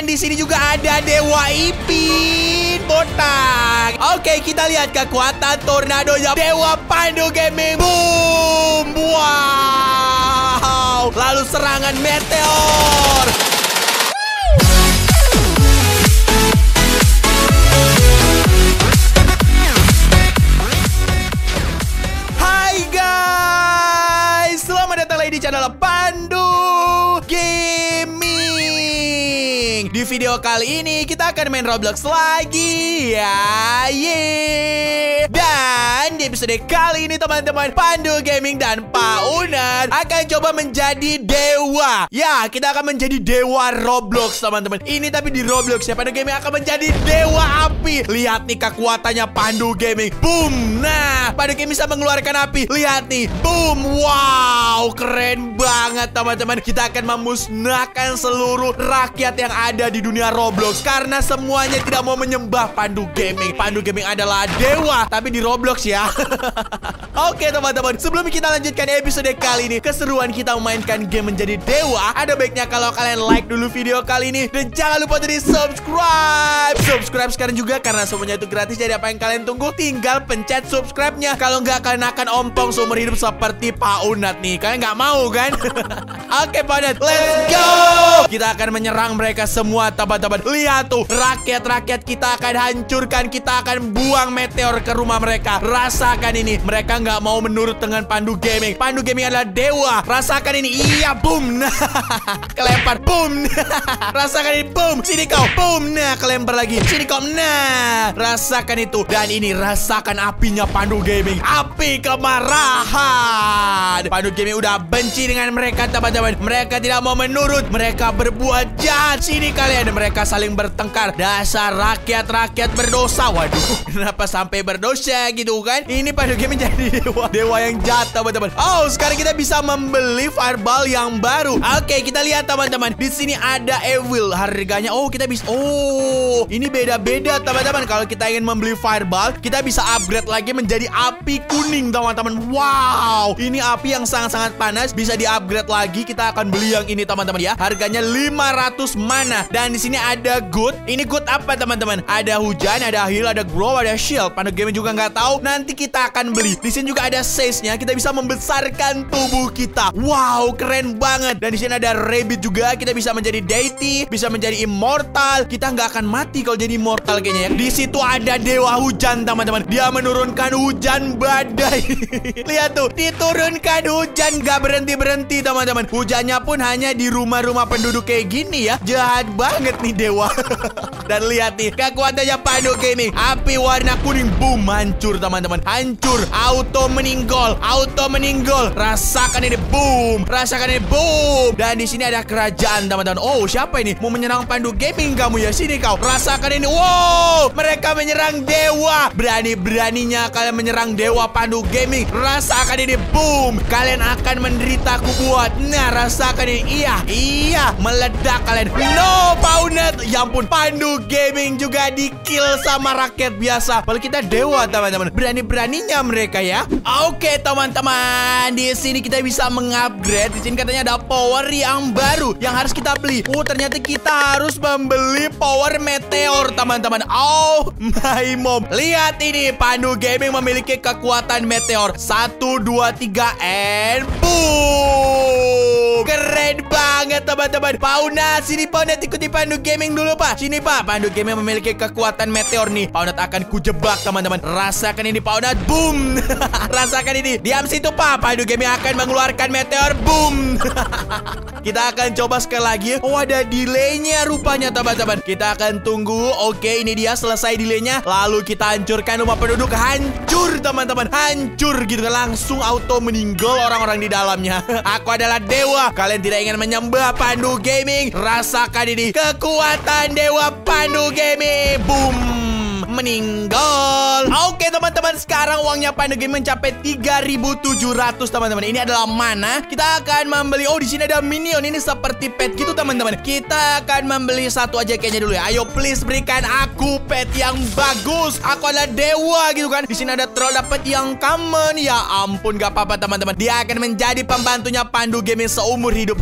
dan di sini juga ada Dewa Ipin botak. Oke, kita lihat kekuatan tornadonya Dewa Pandu Gaming. Boom! Wow! Lalu serangan meteor. Adalah Pandu Gaming. Di video kali ini kita akan main Roblox lagi ya. Yeay. Dan di episode kali ini teman-teman, Pandu Gaming dan Pak Unat akan coba menjadi dewa. Ya, kita akan menjadi dewa Roblox teman-teman. Ini tapi di Roblox ya, Pandu Gaming akan menjadi dewa api. Lihat nih kekuatannya Pandu Gaming. Boom. Nah, Pandu Gaming bisa mengeluarkan api. Lihat nih. Boom. Wow, keren banget teman-teman. Kita akan memusnahkan seluruh rakyat yang ada di dunia Roblox karena semuanya tidak mau menyembah Pandu Gaming. Pandu Gaming adalah dewa tapi di Roblox ya. Oke teman-teman, sebelum kita lanjutkan episode kali ini, keseruan kita memainkan game menjadi dewa, ada baiknya kalau kalian like dulu video kali ini dan jangan lupa tadi subscribe sekarang juga karena semuanya itu gratis. Jadi apa yang kalian tunggu? Tinggal pencet subscribe-nya. Kalau nggak, kalian akan ompong seumur hidup seperti Pak Unat nih. Kalian nggak mau kan? Oke, padat, let's go. Kita akan menyerang mereka semua, teman-teman. Lihat tuh, rakyat-rakyat kita akan hancurkan. Kita akan buang meteor ke rumah mereka. Rasakan ini. Mereka nggak mau menurut dengan Pandu Gaming. Pandu Gaming adalah dewa. Rasakan ini. Iya, boom. Nah, kelempar, boom. Nah, rasakan ini, boom. Sini kau, boom. Nah, kelempar lagi. Sini kau, nah. Rasakan itu. Dan ini, rasakan apinya Pandu Gaming. Api kemarahan. Pandu Gaming udah benci dengan mereka teman-teman. Mereka tidak mau menurut. Mereka berbuat jahat. Sini kalian. Mereka saling bertengkar. Dasar rakyat-rakyat berdosa. Waduh, kenapa sampai berdosa gitu kan? Ini Pandu Gaming jadi dewa yang jahat teman-teman. Oh, sekarang kita bisa membeli fireball yang baru. Oke, kita lihat teman-teman. Di sini ada evil. Harganya, oh kita bisa, oh ini beda-beda teman-teman. Kalau kita ingin membeli fireball, kita bisa upgrade lagi menjadi api kuning teman-teman. Wow, ini api yang sangat-sangat panas. Bisa di-upgrade lagi. Kita akan beli yang ini teman-teman ya. Harganya 500 mana. Dan di sini ada good. Ini good apa teman-teman? Ada hujan, ada heal, ada grow, ada shield. Pandu Gaming juga nggak tahu. Nanti kita akan beli. Di sini juga ada size-nya. Kita bisa membesarkan tubuh kita. Wow, keren banget. Dan di sini ada rabbit juga. Kita bisa menjadi deity, bisa menjadi immortal. Kita nggak akan mati kalau jadi immortal kayaknya ya. Di situ ada dewa hujan teman-teman. Dia menurunkan hujan badai. Lihat tuh, diturunkan hujan nggak berhenti teman-teman. Hujannya pun hanya di rumah-rumah penduduk kayak gini ya. Jahat banget nih dewa. Dan lihat nih kekuatannya Pandu Gaming. Api warna kuning, boom, hancur teman-teman. Hancur, auto meninggal, auto meninggal. Rasakan ini, boom. Rasakan ini, boom. Dan di sini ada kerajaan teman-teman. Oh, siapa ini? Mau menyerang Pandu Gaming kamu ya? Sini kau. Rasakan ini. Wow, mereka menyerang dewa. Berani-beraninya kalian menyerang dewa Pandu Gaming. Rasakan ini, boom. Kalian akan menderita aku buat. Nah, rasakan ini. Iya, iya, meledak kalian. No, Pak Unat. Ya ampun, Pandu Gaming juga di-kill sama rakyat biasa. Padahal kita dewa, teman-teman. Berani-beraninya mereka ya. Oke, teman-teman. Di sini kita bisa mengupgrade. Di sini katanya ada power yang baru yang harus kita beli. Oh, ternyata kita harus membeli power meteor, teman-teman. Oh, my mom. Lihat ini, Pandu Gaming memiliki kekuatan meteor. 1, 2, 3, and boom. Keren banget teman-teman. Pak Unat, sini Pak Unat, ikuti Pandu Gaming dulu Pak. Sini Pak, Pandu Gaming memiliki kekuatan meteor nih. Pak Unat akan kujebak teman-teman. Rasakan ini Pak Unat, boom. Rasakan ini. Diam situ Pak. Pandu Gaming akan mengeluarkan meteor, boom. Kita akan coba sekali lagi. Oh, ada delay-nya rupanya teman-teman. Kita akan tunggu. Oke, ini dia selesai delay-nya. Lalu kita hancurkan rumah penduduk. Hancur teman-teman. Hancur gitu. Langsung auto meninggal orang-orang di dalamnya. Aku adalah dewa. Kalian tidak ingin menyembah Pandu Gaming. Rasakan ini. Kekuatan dewa Pandu Gaming. Boom. Meninggal. Oke teman-teman. teman-teman, sekarang uangnya Pandu Gaming mencapai 3.700, teman-teman. Ini adalah mana? Kita akan membeli. Oh, di sini ada minion. Ini seperti pet gitu, teman-teman. Kita akan membeli satu aja kayaknya dulu ya. Ayo please berikan aku pet yang bagus. Aku adalah dewa gitu kan. Di sini ada troll dapat yang common. Ya ampun, gak apa-apa, teman-teman. Dia akan menjadi pembantunya Pandu Gaming seumur hidup.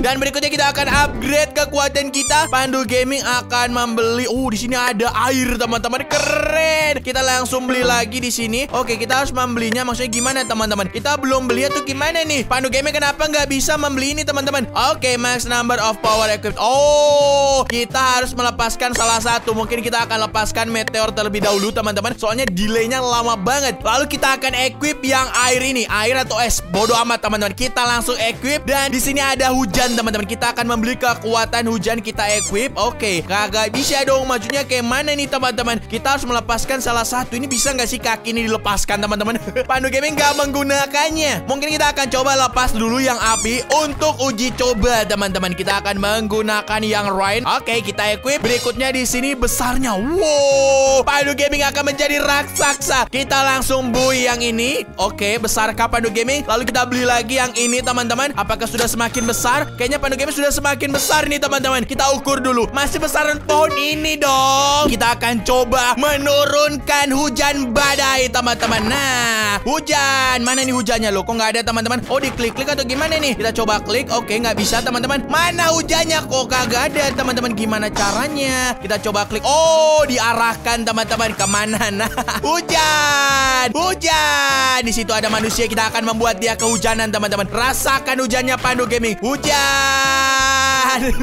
Dan berikutnya kita akan upgrade kekuatan kita. Pandu Gaming akan membeli. Oh, di sini ada air, teman-teman. Keren. Kita langsung beli lagi di sini. Oke, kita harus membelinya. Maksudnya gimana, teman-teman? Kita belum beli itu gimana nih? Pandu Gaming kenapa nggak bisa membeli ini, teman-teman? Oke, max number of power equipped. Oh, kita harus melepaskan salah satu. Mungkin kita akan lepaskan meteor terlebih dahulu, teman-teman. Soalnya delay-nya lama banget. Lalu kita akan equip yang air ini. Air atau es. Bodoh amat, teman-teman. Kita langsung equip. Dan di sini ada hujan, teman-teman. Kita akan membeli kekuatan hujan. Kita equip. Oke, kagak bisa dong. Majunya kayak mana nih, teman-teman? Kita harus melepaskan salah satu. Ini bisa nggak sih kaki ini dilepaskan, teman-teman? Pandu Gaming nggak menggunakannya. Mungkin kita akan coba lepas dulu yang api untuk uji coba, teman-teman. Kita akan menggunakan yang rain. Oke, kita equip. Berikutnya di sini besarnya. Wow, Pandu Gaming akan menjadi raksasa. Kita langsung bui yang ini. Oke, besarkah Pandu Gaming? Lalu kita beli lagi yang ini, teman-teman. Apakah sudah semakin besar? Kayaknya Pandu Gaming sudah semakin besar nih, teman-teman. Kita ukur dulu. Masih besaran pohon ini dong. Kita akan coba menurunkan hujan badai, teman-teman. Nah, hujan. Mana nih hujannya loh? Kok nggak ada, teman-teman? Oh, diklik-klik atau gimana nih? Kita coba klik. Oke, nggak bisa, teman-teman. Mana hujannya? Kok kagak ada, teman-teman? Gimana caranya? Kita coba klik. Oh, diarahkan, teman-teman. Kemana? Nah, hujan. Hujan. Di situ ada manusia. Kita akan membuat dia kehujanan, teman-teman. Rasakan hujannya Pandu Gaming. Hujan.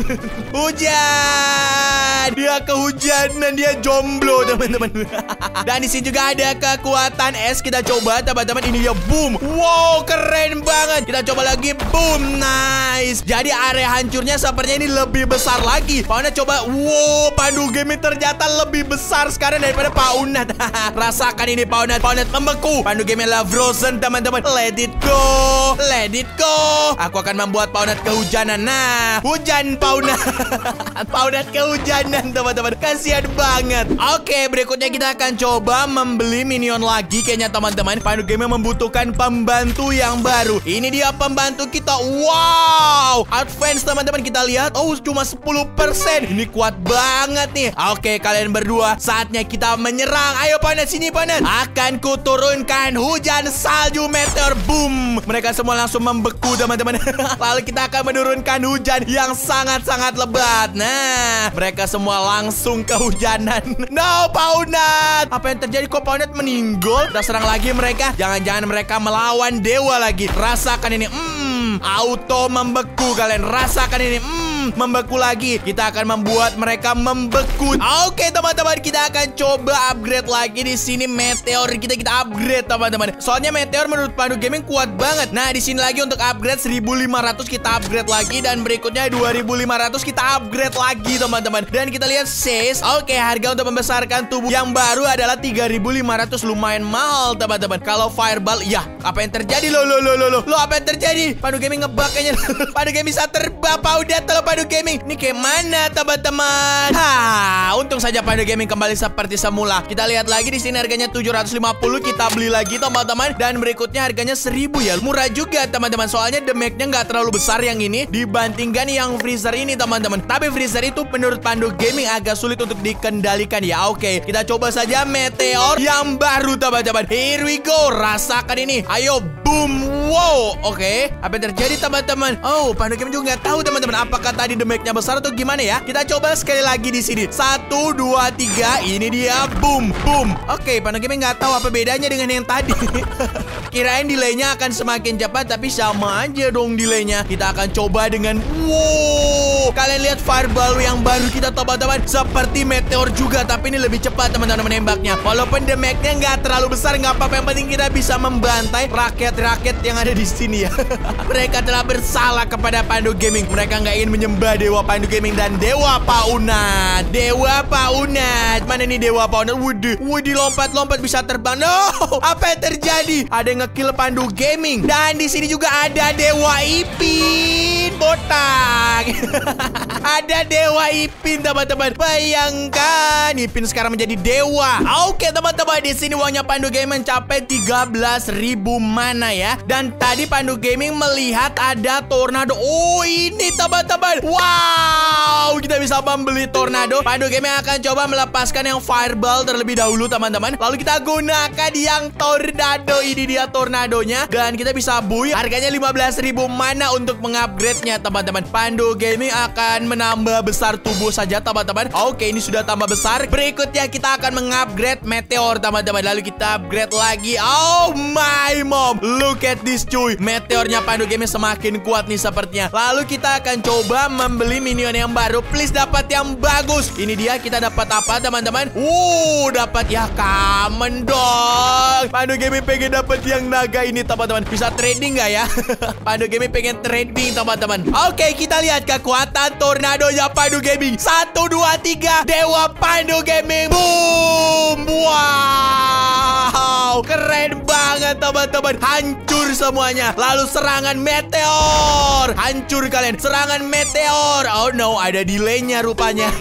Hujan. Dia kehujanan. Dia jomblo, teman-teman. Dan di sini juga ada kekuatan es. Kita coba, teman-teman. Ini dia, boom. Wow, keren banget. Kita coba lagi, boom. Nice. Jadi area hancurnya sepertinya ini lebih besar lagi. Pak Unat coba. Wow, Pandu Gaming ternyata lebih besar sekarang daripada Pak Unat. Rasakan ini Pak Unat. Pak Unat membeku. Pandu Gaming lah frozen, teman-teman. Let it go. Let it go. Aku akan membuat Pak Unat kehujanan. Nah, hujan Pak Unat. Pak Unat kehujanan, teman-teman. Kasihan banget. Oke, berikutnya kita akan coba membeli minion lagi kayaknya, teman-teman. Pandu Gaming membutuhkan pembantu yang baru. Ini dia pembantu kita. Wow, advance, teman-teman. Kita lihat. Oh, cuma 10%. Ini kuat banget nih. Oke, kalian berdua, saatnya kita menyerang. Ayo Pak Unat, sini Pak Unat. Akan kuturunkan hujan salju meteor. Boom. Mereka semua langsung membeku, teman-teman. Lalu kita akan menurunkan hujan yang sangat-sangat lebat. Nah, mereka semua langsung kehujanan. No, Pak Unat. Apa yang terjadi? Kok Pak Unat meninggal? Kita serang lagi mereka. Jangan-jangan mereka melawan dewa lagi. Rasakan ini. Auto membeku. Kalian rasakan ini. Membeku lagi. Kita akan membuat mereka membeku. Oke, teman-teman, kita akan coba upgrade lagi di sini meteor. Kita upgrade, teman-teman. Soalnya meteor menurut Pandu Gaming kuat banget. Nah, di sini lagi untuk upgrade 1.500 kita upgrade lagi, dan berikutnya 2.500 kita upgrade lagi, teman-teman. Dan kita lihat size. Oke, harga untuk membesarkan tubuh yang baru adalah 3.500. Lumayan mahal, teman-teman. Kalau fireball, ya, apa yang terjadi? Lo apa yang terjadi? Pandu Gaming ngebaknya. Pandu Gaming bisa terbang. Pandu Gaming, ini kayak mana, teman-teman? Hah, untung saja Pandu Gaming kembali seperti semula. Kita lihat lagi di sini harganya 750, kita beli lagi, teman-teman. Dan berikutnya harganya 1.000 ya. Murah juga, teman-teman. Soalnya damage-nya nggak terlalu besar yang ini dibandingkan yang freezer ini, teman-teman. Tapi freezer itu menurut Pandu Gaming agak sulit untuk dikendalikan ya. Oke, kita coba saja meteor yang baru, teman-teman. Here we go, rasakan ini. Ayo, boom. Wow, oke. Apa yang terjadi, teman-teman? Oh, Pandu Gaming juga nggak tahu, teman-teman. Apakah tadi damage-nya besar atau gimana ya? Kita coba sekali lagi di sini. 1, 2, 3. Ini dia, boom, boom. Oke, Pandu Gaming nggak tahu apa bedanya dengan yang tadi. Kirain delay-nya akan semakin cepat, tapi sama aja dong delay-nya. Kita akan coba dengan, wow. Kalian lihat fireball yang baru kita, teman-teman. Seperti meteor juga, tapi ini lebih cepat, teman-teman, menembaknya. Walaupun damage-nya nggak terlalu besar, nggak apa-apa. Yang penting kita bisa membantai rakyat-rakyat yang ada di sini ya. Mereka telah bersalah kepada Pandu Gaming. Mereka nggak ingin menyembah dewa Pandu Gaming dan dewa Pak Unat. Dewa Pak Unat. Mana nih dewa Pak Unat? Wudi lompat-lompat bisa terbang. No, apa yang terjadi? Ada yang ngekill Pandu Gaming. Dan di sini juga ada dewa Ipin botak. Ada dewa Ipin, teman-teman. Bayangkan Ipin sekarang menjadi dewa. Oke, teman-teman, di sini uangnya Pandu Gaming mencapai 13.000 mana ya. Dan tadi Pandu Gaming melihat ada tornado. Oh, ini teman-teman. Wow, kita bisa membeli tornado. Pandu Gaming akan coba melepaskan yang fireball terlebih dahulu, teman-teman. Lalu kita gunakan yang tornado. Ini dia tornadonya. Dan kita bisa buy. Harganya 15.000 mana untuk mengupgrade-nya, teman-teman. Pandu Gaming akan menambah besar tubuh saja, teman-teman. Oke, ini sudah tambah besar. Berikutnya kita akan mengupgrade meteor, teman-teman. Lalu kita upgrade lagi. Oh my mom, look at this cuy. Meteornya Pandu Gaming semakin kuat nih sepertinya. Lalu kita akan coba membeli minion yang baru. Please dapat yang bagus. Ini dia, kita dapat apa, teman-teman? Dapat ya kamen dong. Pandu Gaming pengen dapat yang naga ini, teman-teman. Bisa trading nggak ya? Pandu Gaming pengen trading, teman-teman. Oke, kita lihat kekuatan tornadonya Pandu Gaming. 1, 2, 3. Dewa Pandu Gaming. Boom. Wow, keren banget, teman-teman. Hancur semuanya. Lalu serangan meteor. Hancur kalian. Serangan meteor. Oh no, ada delay-nya rupanya.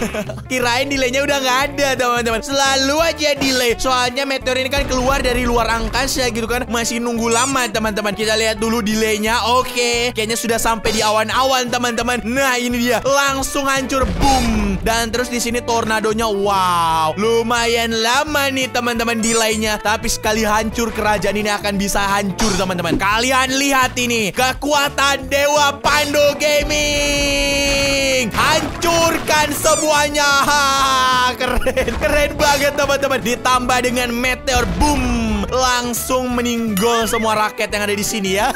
Kirain delay-nya udah nggak ada, teman-teman. Selalu aja delay. Soalnya meteor ini kan keluar dari luar angkasa gitu kan. Masih nunggu lama, teman-teman. Kita lihat dulu delay-nya. Oke, kayaknya sudah sampai di awan-awan, teman-teman. Nah, ini dia. Langsung hancur, boom. Dan terus di sini tornadonya, wow, lumayan lama nih teman-teman delaynya. Tapi sekali hancur, kerajaan ini akan bisa hancur, teman-teman. Kalian lihat ini, kekuatan dewa Pandu Gaming. Hancurkan semuanya. Keren, keren banget, teman-teman. Ditambah dengan meteor, boom. Langsung meninggol semua rakyat yang ada di sini ya.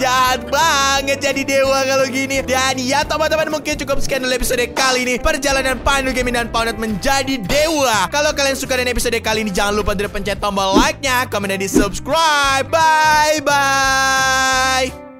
Jahat banget jadi dewa kalau gini. Dan ya teman-teman, mungkin cukup sekian dulu episode kali ini. Perjalanan Pandu Gaming dan Pak Unat menjadi dewa. Kalau kalian suka dengan episode kali ini, jangan lupa pencet tombol like-nya, komen dan di subscribe. Bye-bye.